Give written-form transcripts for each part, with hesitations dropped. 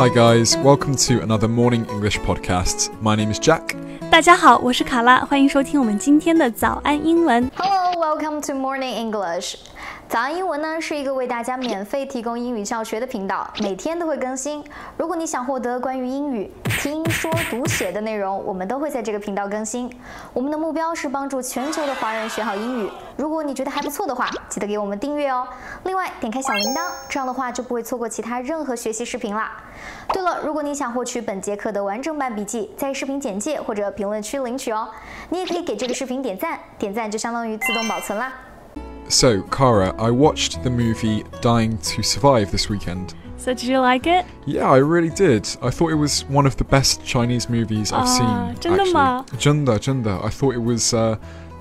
Hi guys, welcome to another Morning English podcast. My name is Jack. 大家好，我是卡拉，欢迎收听我们今天的早安英文。Hello, welcome to Morning English. 早安英文呢是一个为大家免费提供英语教学的频道，每天都会更新。如果你想获得关于英语听说读写的内容，我们都会在这个频道更新。我们的目标是帮助全球的华人学好英语。如果你觉得还不错的话，记得给我们订阅哦。另外，点开小铃铛，这样的话就不会错过其他任何学习视频啦。对了，如果你想获取本节课的完整版笔记，在视频简介或者评论区领取哦。你也可以给这个视频点赞，点赞就相当于自动保存啦。So, Cara, I watched the movie Dying to Survive this weekend. So, did you like it? Yeah, I really did. I thought it was one of the best Chinese movies I've seen. 真的吗？真的。I thought it was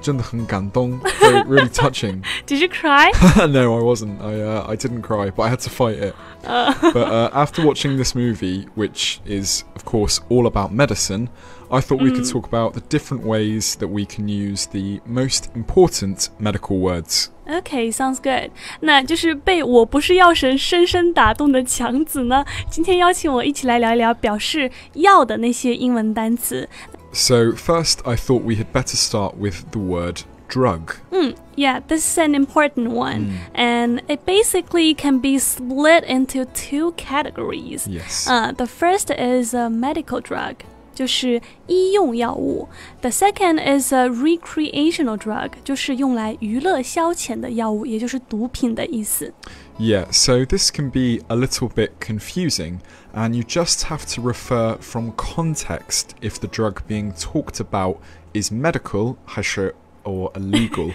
真的很感动, really touching. Did you cry? No, I wasn't. I didn't cry, but I had to fight it. But after watching this movie, which is, of course, all about medicine, I thought we could talk about the different ways that we can use the most important medical words. Okay, sounds good. 那就是被我不是药神深深打动的强子呢，今天邀请我一起来聊一聊表示药的那些英文单词。So first, I thought we had better start with the word drug. Yeah, this is an important one. And it basically can be split into two categories. Yes. The first is a medical drug. 就是医用药物 The second is a recreational drug 就是用来娱乐消遣的药物也就是毒品的意思 Yeah, so this can be a little bit confusing and you just have to refer from context if the drug being talked about is medical 还是 or illegal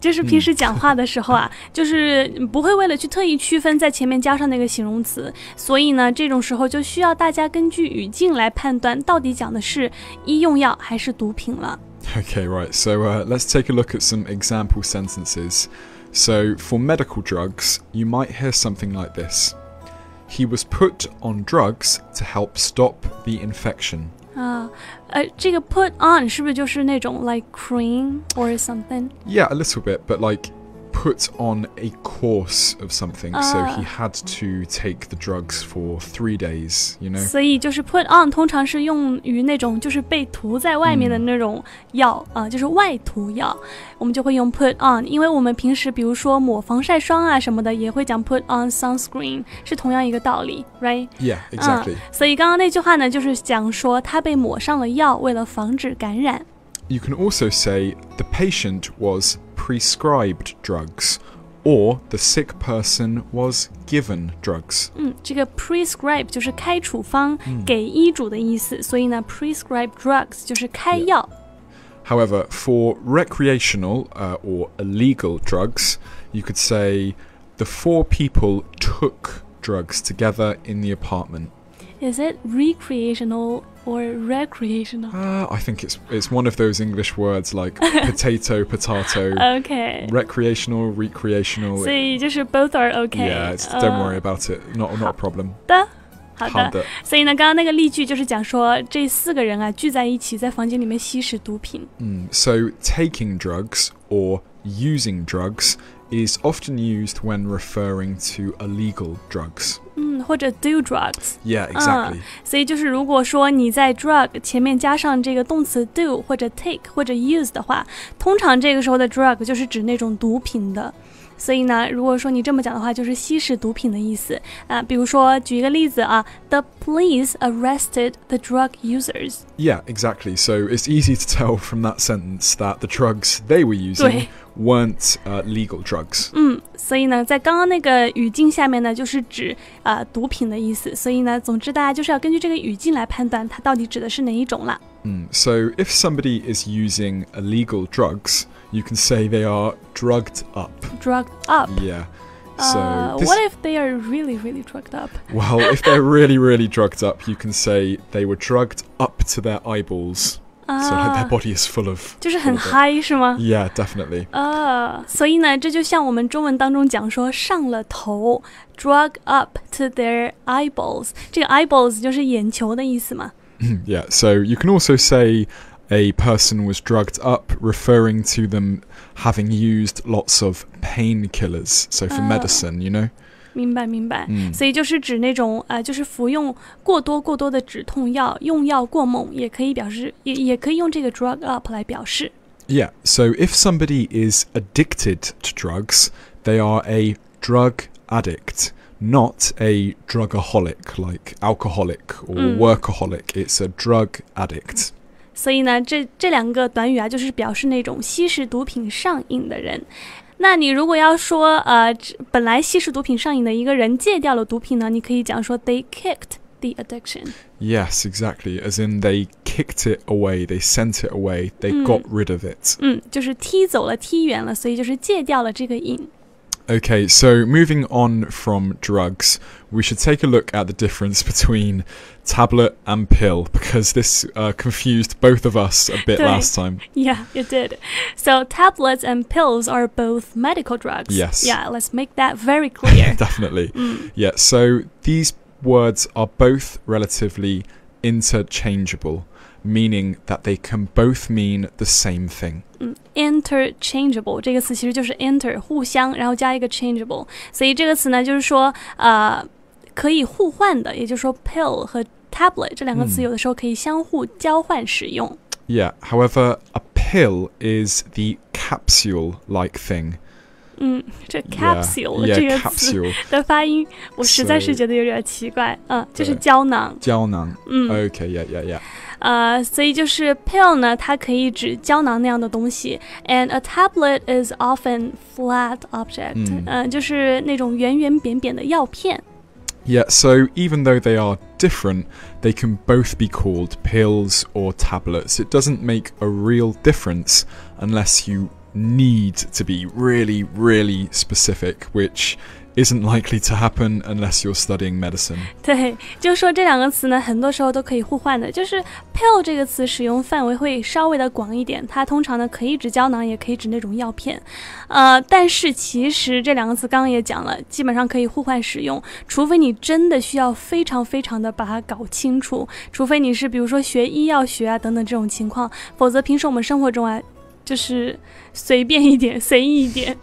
就是平时讲话的时候啊，就是不会为了去特意区分，在前面加上那个形容词，所以呢，这种时候就需要大家根据语境来判断到底讲的是医用药还是毒品了。Okay, right. So let's take a look at some example sentences. So for medical drugs, you might hear something like this: He was put on drugs to help stop the infection. 这个 put on 是不是就是那种 like cream or something? Yeah, a little bit, but like put on a course of something. So he had to take the drugs for 3 days, you know? 所以就是 put on 通常是用于那种就是被涂在外面的那种药就是外涂药我们就会用 put on, 因为我们平时比如说抹防晒霜啊什么的也会讲 put on sunscreen, 是同样一个道理 right? Yeah, exactly. 所以刚刚那句话呢就是讲说他被抹上了药为了防止感染。You can also say the patient was prescribed drugs or the sick person was given drugs. 这个 prescribe 就是开处方给医嘱的意思所以呢 prescribe drugs 就是开药。Yeah. However, for recreational or illegal drugs, you could say the 4 people took drugs together in the apartment. Is it recreational or recreational? I think it's one of those English words like potato. Okay. Recreational. 所以就是 both are okay. Yeah, don't worry about it. Not a problem. 好的。所以呢，刚刚那个例句就是讲说这4个人啊聚在一起在房间里面吸食毒品。So taking drugs or using drugs is often used when referring to illegal drugs. 或者 do drugs. Yeah, exactly. 所以就是如果说你在 drug 前面加上这个动词 do 或者 take 或者 use 的话，通常这个时候的 drug 就是指那种毒品的。所以呢，如果说你这么讲的话，就是吸食毒品的意思啊。比如说，举一个例子啊 ，The police arrested the drug users. Yeah, exactly. So it's easy to tell from that sentence that the drugs they were using weren't legal drugs. 所以呢，在刚刚那个语境下面呢，就是指毒品的意思。所以呢，总之大家就是要根据这个语境来判断它到底指的是哪一种了。So if somebody is using illegal drugs, you can say they are drugged up. Drugged up? Yeah. So what if they are really, really drugged up? Well, if they're really, really drugged up, you can say they were drugged up to their eyeballs. So like their body is full of... 就是很high, 是吗? Yeah, definitely. 所以呢，这就像我们中文当中讲说上了头 drug up to their eyeballs. 这个 eyeballs 就是眼球的意思嘛。Yeah, so you can also say a person was drugged up, referring to them having used lots of painkillers. So for medicine, you know? 明白明白、嗯、所以就是指那种就是服用过多的止痛药，用药过猛也可以表示，也可以用这个 drug up 来表示。Yeah, so if somebody is addicted to drugs, they are a drug addict, not a drugaholic like alcoholic or workaholic. It's a drug addict.所以呢，这两个短语啊，就是表示那种吸食毒品上瘾的人。那你如果要说本来吸食毒品上瘾的一个人戒掉了毒品呢，你可以讲说 they kicked the addiction. Yes, exactly. As in they kicked it away, they sent it away, they got rid of it. 嗯，就是踢走了，踢远了，所以就是戒掉了这个瘾。Okay, so moving on from drugs, we should take a look at the difference between tablet and pill, because this confused both of us a bit last time. Yeah, it did. So tablets and pills are both medical drugs. Yes. Yeah, let's make that very clear. Definitely. Yeah, so these words are both relatively interchangeable, meaning that they can both mean the same thing.Interchangeable 这个词其实就是 inter 互相，然后加一个 changeable， 所以这个词呢就是说可以互换的，也就是说 pill 和 tablet 这两个词有的时候可以相互交换使用。Yeah, however, a pill is the capsule-like thing. 嗯，这 capsule 这个词的发音，我实在是觉得有点奇怪。嗯，就是胶囊。胶囊。嗯 ，OK, yeah, yeah, yeah.所以就是 pill 呢，它可以指胶囊那样的东西。And a tablet is often flat object. 就是那种圆圆扁扁的药片。Yeah, so even though they are different, they can both be called pills or tablets. It doesn't make a real difference unless you need to be really, really specific, which...isn't likely to happen unless you're studying medicine. 对，就是说这两个词呢，很多时候都可以互换的。就是 pill 这个词使用范围会稍微的广一点，它通常呢可以指胶囊，也可以指那种药片。但是其实这两个词刚刚也讲了，基本上可以互换使用，除非你真的需要非常非常的把它搞清楚，除非你是比如说学医药学啊等等这种情况，否则平时我们生活中啊。就是随便一点，随意一点。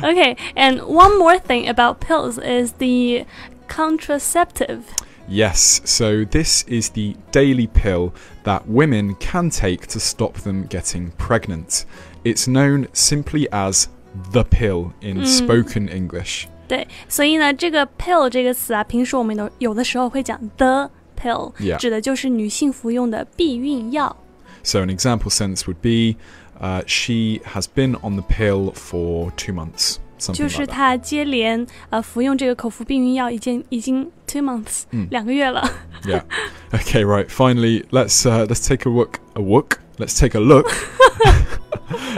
Okay, and one more thing about pills is the contraceptive. Yes, so this is the daily pill that women can take to stop them getting pregnant. It's known simply as the pill in spoken English. 对，所以呢，这个 pill 这个词啊，平时我们有的时候会讲 the pill， 指的就是女性服用的避孕药。So an example sentence would be, she has been on the pill for 2 months. Something like that. 就是她接连服用这个口服避孕药已经 2 months 两个月了。Yeah. Okay, right. Finally, let's take a look. Let's take a look.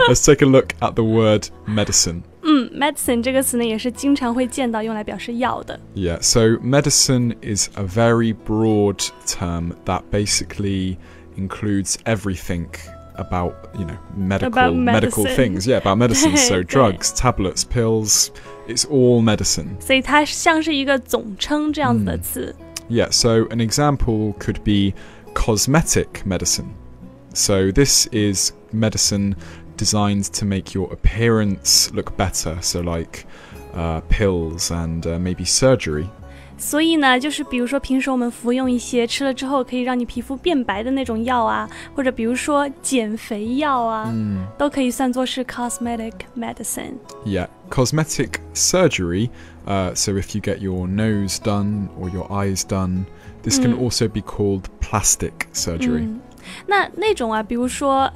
Let's take a look at the word medicine. Medicine 这个词呢也是经常会见到，用来表示药的。Yeah. So medicine is a very broad term that basically.Includes everything about, you know, medical things. Yeah, about medicine. So drugs, tablets, pills, it's all medicine. 所以它像是一个总称这样子的词。Yeah, so an example could be cosmetic medicine. So this is medicine designed to make your appearance look better. So like pills and maybe surgery.所以呢，就是比如说平时我们服用一些吃了之后可以让你皮肤变白的那种药啊，或者比如说减肥药啊，都可以算作是 cosmetic medicine. Yeah, cosmetic surgery. So if you get your nose done or your eyes done, this can also be called plastic surgery.那种啊，比如说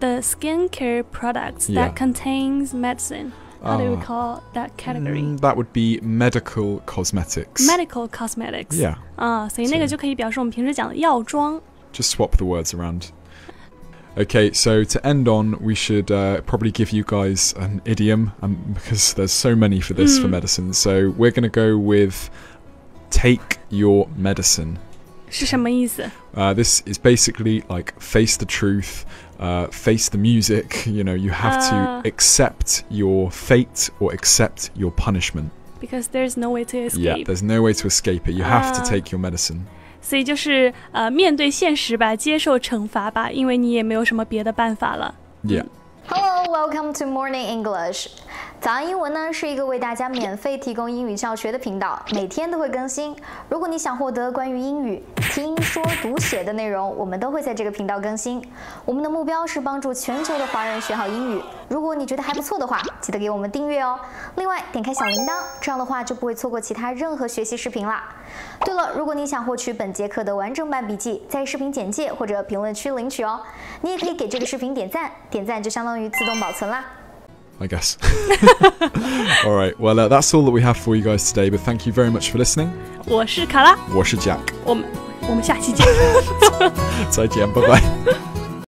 the skincare products that contains medicine.How do we call that category? That would be medical cosmetics. Medical cosmetics. Yeah. 所以那个就可以表示我们平时讲的药妆。Just swap the words around. Okay, so to end on, we should probably give you guys an idiom, because there's so many for this for medicine. So we're going to go with take your medicine. 是什么意思？ This is basically like face the truth.Face the music, you know, you have to accept your fate or accept your punishment. Because there's no way to escape. Yeah, there's no way to escape it. You have to take your medicine. 所以就是面对现实吧，接受惩罚吧，因为你也没有什么别的办法了。Yeah. Hello, welcome to Morning English. 早安英文呢是一个为大家免费提供英语教学的频道，每天都会更新。如果你想获得关于英语听说读写的内容，我们都会在这个频道更新。我们的目标是帮助全球的华人学好英语。如果你觉得还不错的话，记得给我们订阅哦。另外，点开小铃铛，这样的话就不会错过其他任何学习视频啦。对了，如果你想获取本节课的完整版笔记，在视频简介或者评论区领取哦。你也可以给这个视频点赞，点赞就相当于自动保存啦。 I guess. All right. Well, that's all that we have for you guys today. But thank you very much for listening. 我是卡拉。我是Jack。我们下期见。再见，拜拜。